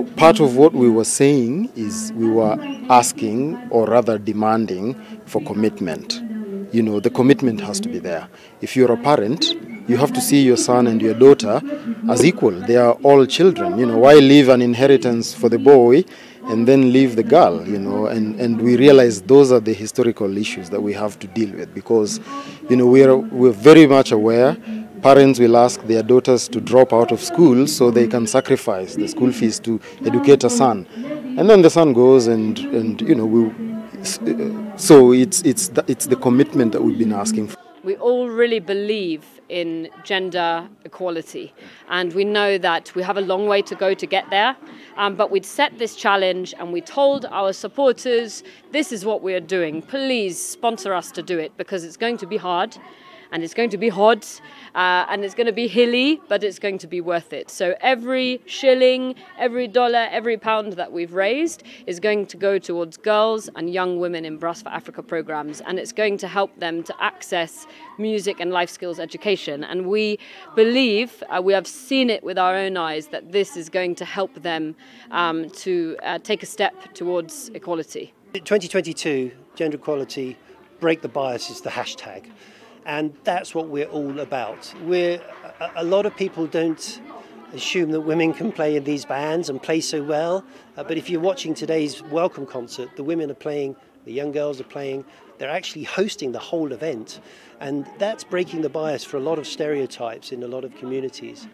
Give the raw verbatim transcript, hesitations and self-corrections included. But part of what we were saying is we were asking, or rather demanding, for commitment. You know, the commitment has to be there. If you're a parent, you have to see your son and your daughter as equal. They are all children. You know, why leave an inheritance for the boy and then leave the girl, you know? And, and we realize those are the historical issues that we have to deal with, because, you know, we are, we're very much aware parents will ask their daughters to drop out of school so they can sacrifice the school fees to educate a son. And then the son goes and, and you know, we, so it's, it's, the, it's the commitment that we've been asking for. We all really believe in gender equality, and we know that we have a long way to go to get there, um, but we'd set this challenge and we told our supporters, this is what we are doing, please sponsor us to do it, because it's going to be hard and it's going to be hot uh, and it's going to be hilly, but it's going to be worth it. So every shilling, every dollar, every pound that we've raised is going to go towards girls and young women in Brass for Africa programs, and it's going to help them to access music and life skills education. And we believe, uh, we have seen it with our own eyes, that this is going to help them um, to uh, take a step towards equality. twenty twenty-two, gender equality, break the bias is the hashtag. And that's what we're all about. We're, a, a lot of people don't assume that women can play in these bands and play so well. Uh, but if you're watching today's welcome concert, the women are playing, the young girls are playing, they're actually hosting the whole event. And that's breaking the bias for a lot of stereotypes in a lot of communities.